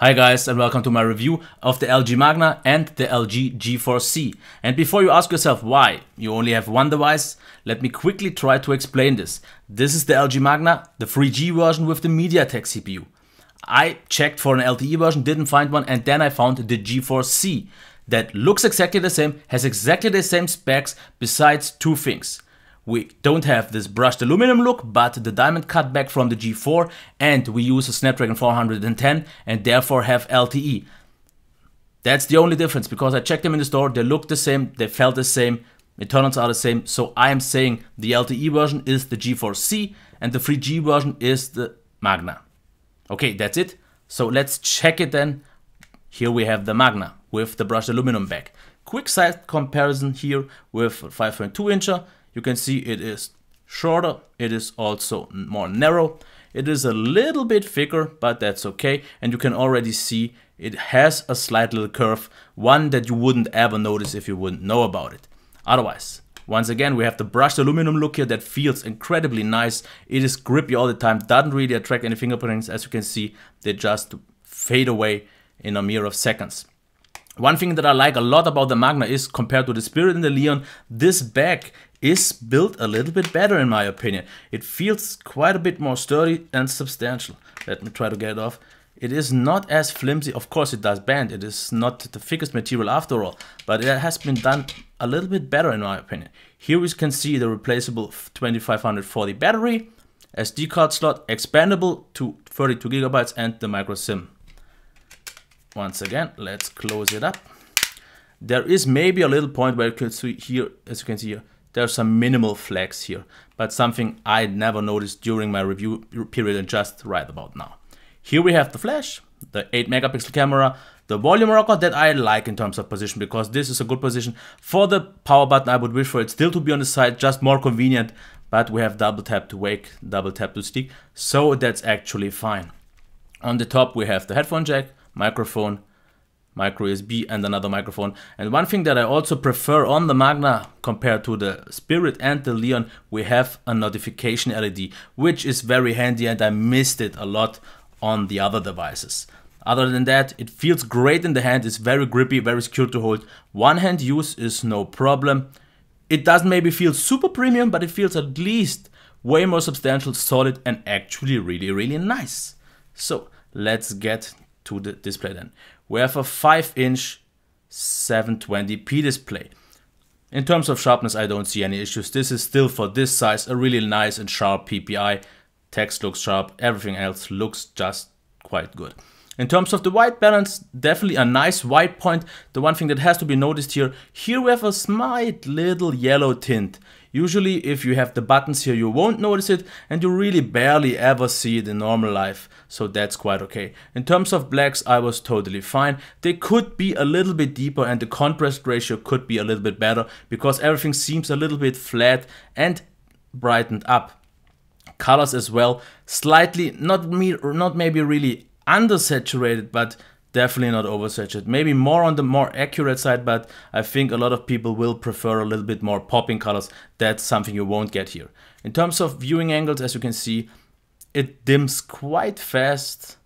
Hi guys, and welcome to my review of the LG Magna and the LG G4C. And before you ask yourself why you only have one device, let me quickly try to explain this. This is the LG Magna, the 3G version with the MediaTek CPU. I checked for an LTE version, didn't find one, and then I found the G4C that looks exactly the same, has exactly the same specs, besides two things. We don't have this brushed aluminum look, but the diamond cutback from the G4, and we use a Snapdragon 410 and therefore have LTE. That's the only difference, because I checked them in the store, they looked the same, they felt the same, the internals are the same, so I am saying the LTE version is the G4C and the 3G version is the Magna. Okay, that's it. So let's check it then. Here we have the Magna with the brushed aluminum back. Quick size comparison here with 5.2-incher. You can see it is shorter, it is also more narrow, it is a little bit thicker, but that's okay. And you can already see it has a slight little curve, one that you wouldn't ever notice if you wouldn't know about it. Otherwise, once again, we have the brushed aluminum look here that feels incredibly nice. It is grippy all the time, doesn't really attract any fingerprints. As you can see, they just fade away in a mere of seconds. One thing that I like a lot about the Magna is, compared to the Spirit and the Leon, this bag is built a little bit better in my opinion. It feels quite a bit more sturdy and substantial. Let me try to get it off. It is not as flimsy. Of course it does bend, it is not the thickest material after all, but it has been done a little bit better in my opinion. Here we can see the replaceable 2540 battery, SD card slot, expandable to 32 GB, and the micro SIM. Once again, let's close it up. There is maybe a little point where you can see here, as you can see here, there's some minimal flags here, but something I never noticed during my review period and just right about now. Here we have the flash, the 8-megapixel camera, the volume rocker that I like in terms of position, because this is a good position. For the power button, I would wish for it still to be on the side, just more convenient, but we have double tap to wake, double tap to sleep, so that's actually fine. On the top, we have the headphone jack, microphone, micro USB, and another microphone. And one thing that I also prefer on the Magna compared to the Spirit and the Leon, we have a notification LED, which is very handy, and I missed it a lot on the other devices. Other than that, it feels great in the hand, it's very grippy, very secure to hold. One hand use is no problem. It doesn't maybe feel super premium, but it feels at least way more substantial, solid, and actually really, really nice. So let's get to the display then. We have a 5-inch 720p display. In terms of sharpness, I don't see any issues. This is still, for this size, a really nice and sharp PPI. Text looks sharp, everything else looks just quite good. In terms of the white balance, definitely a nice white point. The one thing that has to be noticed here we have a slight little yellow tint. Usually if you have the buttons here, you won't notice it, and you really barely ever see it in normal life, so that's quite okay. In terms of blacks, I was totally fine. They could be a little bit deeper, and the contrast ratio could be a little bit better, because everything seems a little bit flat and brightened up. Colors as well, slightly, not maybe really undersaturated, but definitely not oversaturated. Maybe more on the more accurate side, but I think a lot of people will prefer a little bit more popping colors. That's something you won't get here. In terms of viewing angles, as you can see, it dims quite fast.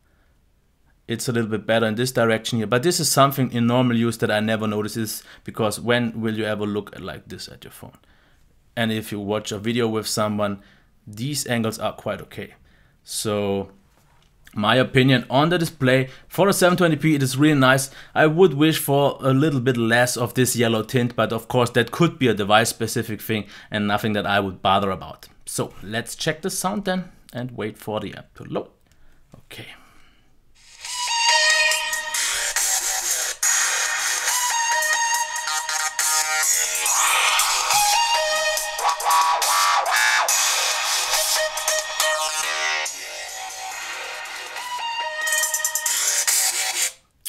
It's a little bit better in this direction here, but this is something in normal use that I never notice, because when will you ever look like this at your phone? And if you watch a video with someone, these angles are quite okay. So my opinion on the display, for a 720p it is really nice. I would wish for a little bit less of this yellow tint, but of course that could be a device specific thing and nothing that I would bother about. So let's check the sound then and wait for the app to load. Okay.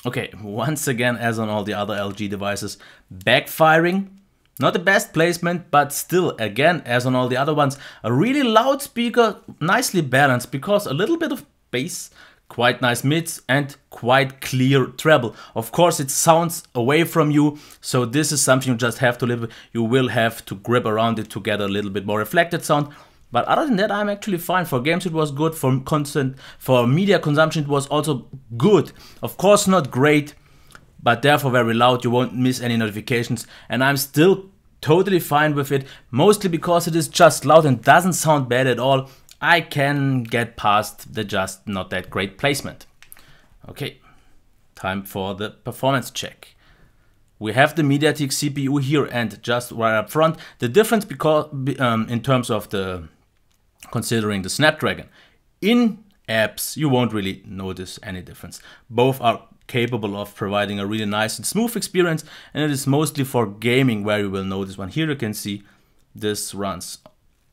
Okay, once again, as on all the other LG devices, backfiring. Not the best placement, but still, again, as on all the other ones, a really loud speaker, nicely balanced, because a little bit of bass, quite nice mids, and quite clear treble. Of course, it sounds away from you, so this is something you just have to live with. You will have to grip around it to get a little bit more reflected sound. But other than that, I'm actually fine. For games it was good, for media consumption it was also good. Of course not great, but therefore very loud, you won't miss any notifications, and I'm still totally fine with it, mostly because it is just loud and doesn't sound bad at all. I can get past the just not that great placement. Okay, time for the performance check. We have the MediaTek CPU here, and just right up front, the difference because in terms of the considering the Snapdragon. In apps, you won't really notice any difference. Both are capable of providing a really nice and smooth experience, and it is mostly for gaming where you will notice one. Here you can see this runs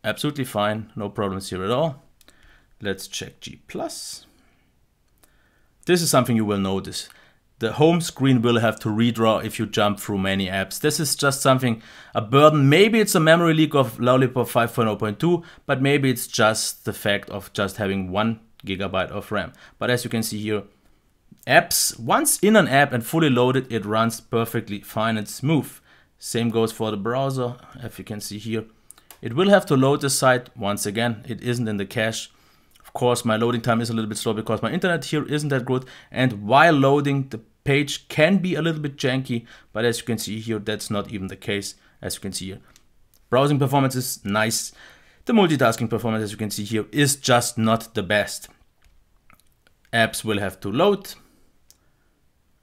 absolutely fine, no problems here at all. Let's check G+. This is something you will notice. The home screen will have to redraw if you jump through many apps. This is just something, a burden. Maybe it's a memory leak of Lollipop 5.0.2, but maybe it's just the fact of just having 1 GB of RAM. But as you can see here, apps, once in an app and fully loaded, it runs perfectly fine and smooth. Same goes for the browser, as you can see here. It will have to load the site once again. It isn't in the cache. Of course, my loading time is a little bit slow because my internet here isn't that good, and while loading, the page can be a little bit janky, but as you can see here, that's not even the case. As you can see here, browsing performance is nice. The multitasking performance, as you can see here, is just not the best. Apps will have to load,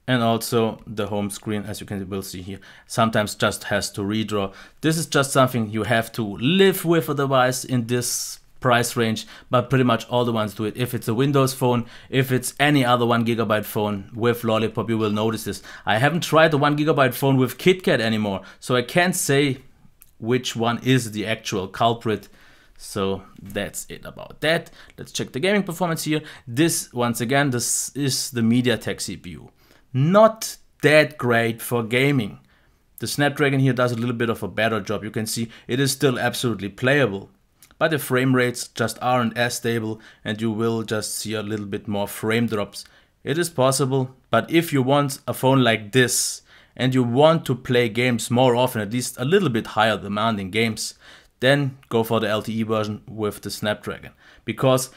and also the home screen, as you can will see here, sometimes just has to redraw. This is just something you have to live with a device in this price range, but pretty much all the ones do it. If it's a Windows phone, if it's any other 1 GB phone with Lollipop, you will notice this. I haven't tried the 1 GB phone with KitKat anymore, so I can't say which one is the actual culprit. So that's it about that. Let's check the gaming performance here. This, once again, this is the MediaTek CPU. Not that great for gaming. The Snapdragon here does a little bit of a better job. You can see it is still absolutely playable, but the frame rates just aren't as stable, and you will just see a little bit more frame drops. It is possible, but if you want a phone like this and you want to play games more often, at least a little bit higher demanding games, then go for the LTE version with the Snapdragon, because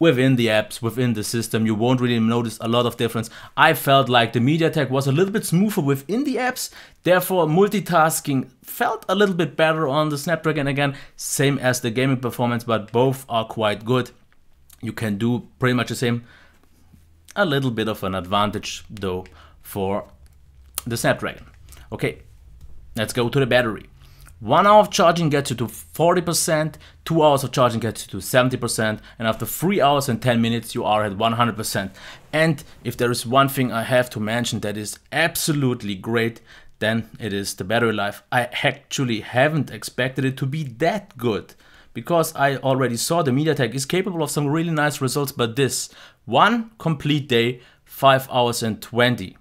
within the apps, within the system, you won't really notice a lot of difference. I felt like the MediaTek was a little bit smoother within the apps, therefore multitasking felt a little bit better on the Snapdragon again, same as the gaming performance, but both are quite good. You can do pretty much the same. A little bit of an advantage though for the Snapdragon. Okay, let's go to the battery. 1 hour of charging gets you to 40%, 2 hours of charging gets you to 70%, and after 3 hours and 10 minutes you are at 100%. And if there is one thing I have to mention that is absolutely great, then it is the battery life. I actually haven't expected it to be that good, because I already saw the MediaTek is capable of some really nice results, but this one complete day, 5 hours and 20.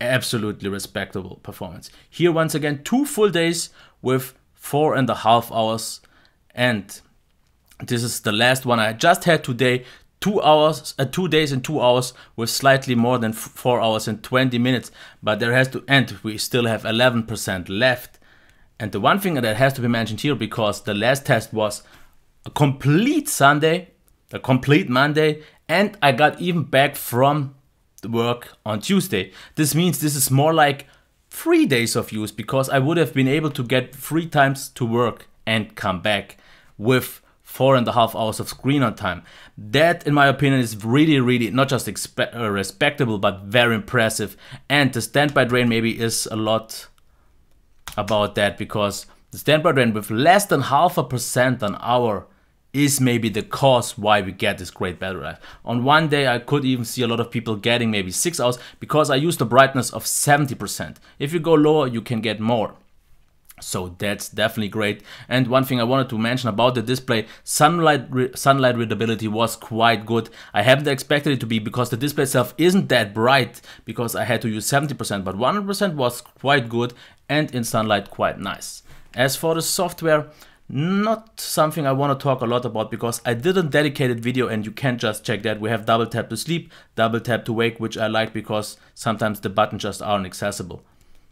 Absolutely respectable performance. Here once again 2 full days with 4.5 hours, and this is the last one I just had today, 2 days and 2 hours with slightly more than 4 hours and 20 minutes, but there has to end. We still have 11% left, and the one thing that has to be mentioned here, because the last test was a complete Sunday, a complete Monday, and I got even back from work on Tuesday. This means this is more like 3 days of use, because I would have been able to get 3 times to work and come back with 4.5 hours of screen on time. That in my opinion is really, really not just respectable, but very impressive. And the standby drain maybe is a lot about that, because the standby drain with less than 0.5% an hour is maybe the cause why we get this great battery life. On one day I could even see a lot of people getting maybe 6 hours, because I used the brightness of 70%. If you go lower you can get more. So that's definitely great. And one thing I wanted to mention about the display, sunlight readability was quite good. I haven't expected it to be, because the display itself isn't that bright, because I had to use 70%, but 100% was quite good, and in sunlight quite nice. As for the software, not something I want to talk a lot about, because I did a dedicated video and you can just check that. We have double tap to sleep, double tap to wake, which I like because sometimes the buttons just aren't accessible.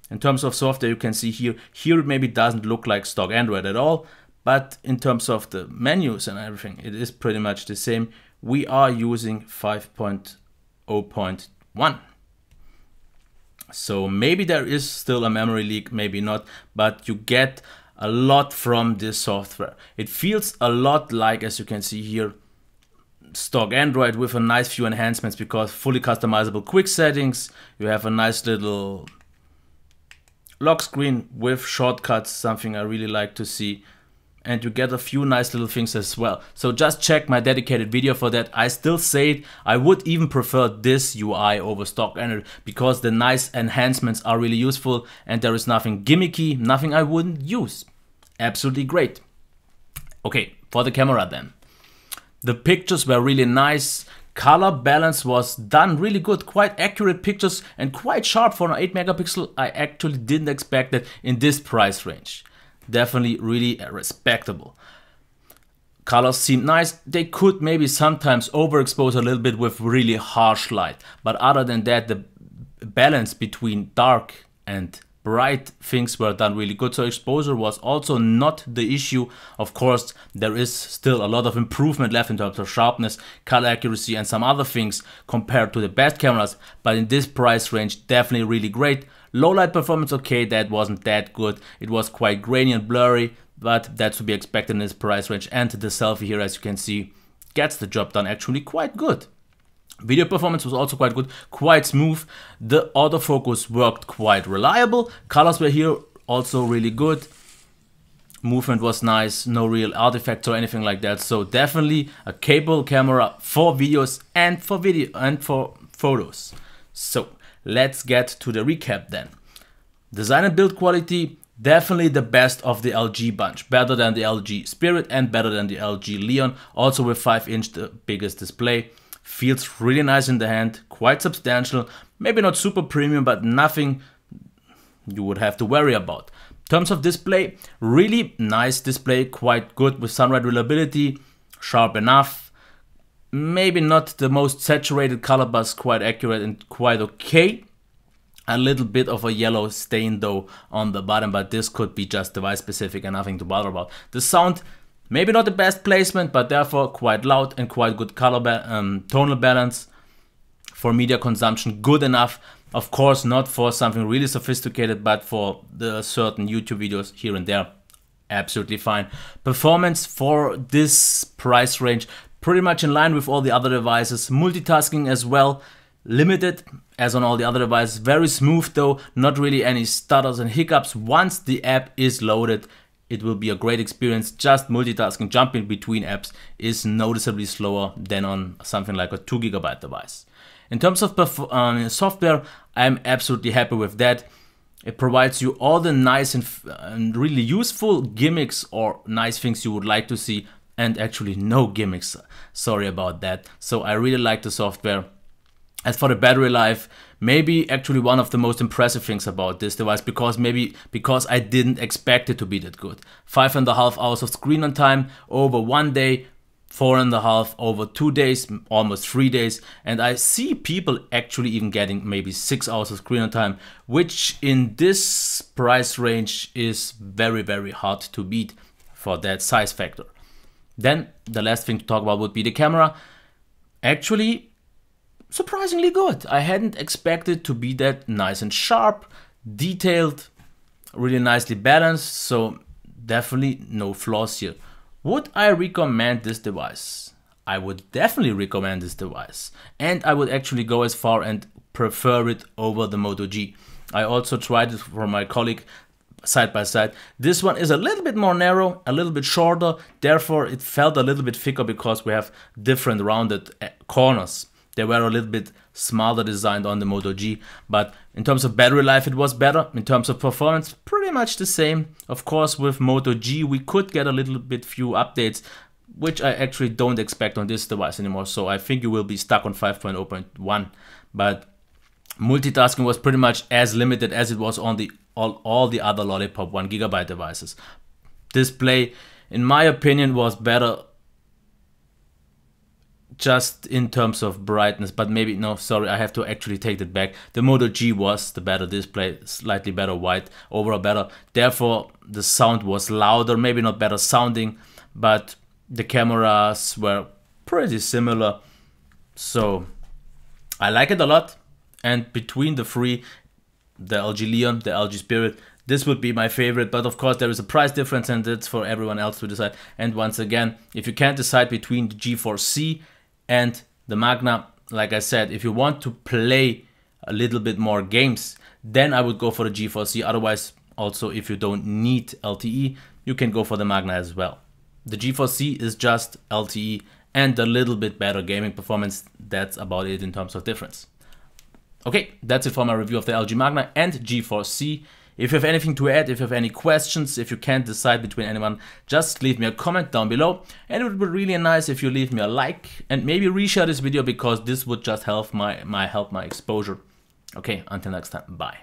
In terms of software, you can see here, it maybe doesn't look like stock Android at all, But in terms of the menus and everything, it is pretty much the same. We are using 5.0.1. So maybe there is still a memory leak, maybe not, but you get a lot from this software. It feels a lot like, as you can see here, stock Android with a nice few enhancements, because fully customizable quick settings, you have a nice little lock screen with shortcuts, something I really like to see. And you get a few nice little things as well. So just check my dedicated video for that. I still say it, I would even prefer this UI over stock Android, because the nice enhancements are really useful and there is nothing gimmicky, nothing I wouldn't use. Absolutely great. Okay, for the camera then. The pictures were really nice. Color balance was done really good, quite accurate pictures and quite sharp for an 8 megapixel. I actually didn't expect that in this price range. Definitely really respectable. Colors seem nice. They could maybe sometimes overexpose a little bit with really harsh light, but other than that, the balance between dark and bright things were done really good. So exposure was also not the issue. Of course, there is still a lot of improvement left in terms of sharpness, color accuracy and some other things compared to the best cameras, but in this price range, definitely really great. Low light performance, okay, that wasn't that good. It was quite grainy and blurry, but that's to be expected in this price range. And the selfie here, as you can see, gets the job done actually quite good. Video performance was also quite good, quite smooth. The autofocus worked quite reliable. Colors were here also really good. Movement was nice, no real artifacts or anything like that. So definitely a capable camera for videos and for photos. So let's get to the recap then. Design and build quality, definitely the best of the LG bunch. Better than the LG Spirit and better than the LG Leon. Also with 5-inch, the biggest display. Feels really nice in the hand, quite substantial. Maybe not super premium, but nothing you would have to worry about. In terms of display, really nice display, quite good with sunlight reliability, sharp enough. Maybe not the most saturated color, but quite accurate and quite okay. A little bit of a yellow stain though on the bottom, but this could be just device specific and nothing to bother about. The sound, maybe not the best placement, but therefore quite loud and quite good color tonal balance. For media consumption, good enough. Of course, not for something really sophisticated, but for the certain YouTube videos here and there, absolutely fine. Performance for this price range, pretty much in line with all the other devices. Multitasking as well, limited as on all the other devices. Very smooth though, not really any stutters and hiccups. Once the app is loaded, it will be a great experience. Just multitasking, jumping between apps is noticeably slower than on something like a 2 GB device. In terms of software, I'm absolutely happy with that. It provides you all the nice and really useful gimmicks or nice things you would like to see. And actually no gimmicks, sorry about that. So I really like the software. As for the battery life, maybe actually one of the most impressive things about this device, because maybe because I didn't expect it to be that good. 5.5 hours of screen on time over 1 day, 4.5 over 2 days, almost 3 days. And I see people actually even getting maybe 6 hours of screen on time, which in this price range is very, very hard to beat for that size factor. Then the last thing to talk about would be the camera. Actually, surprisingly good. I hadn't expected to be that nice and sharp, detailed, really nicely balanced. So definitely no flaws here. Would I recommend this device? I would definitely recommend this device. And I would actually go as far and prefer it over the Moto G. I also tried it for my colleague, side by side. This one is a little bit more narrow, a little bit shorter, therefore it felt a little bit thicker because we have different rounded corners. They were a little bit smarter designed on the Moto G, but in terms of battery life it was better. In terms of performance, pretty much the same. Of course, with Moto G we could get a little bit few updates, which I actually don't expect on this device anymore, so I think you will be stuck on 5.0.1, but multitasking was pretty much as limited as it was on the all the other Lollipop 1 GB devices. Display, in my opinion, was better just in terms of brightness, but maybe, no, sorry, I have to actually take that back. The Moto G was the better display, slightly better white, overall better. Therefore, the sound was louder, maybe not better sounding, but the cameras were pretty similar. So I like it a lot. And between the three, the LG Leon, the LG Spirit, this would be my favorite, but of course there is a price difference and that's for everyone else to decide. And once again, if you can't decide between the G4C and the Magna, like I said, if you want to play a little bit more games, then I would go for the G4C. Otherwise, also if you don't need LTE, you can go for the Magna as well. The G4C is just LTE and a little bit better gaming performance. That's about it in terms of difference. Okay, that's it for my review of the LG Magna and G4C. If you have anything to add, if you have any questions, if you can't decide between anyone, just leave me a comment down below. And it would be really nice if you leave me a like and maybe reshare this video, because this would just help my exposure. Okay, until next time, bye.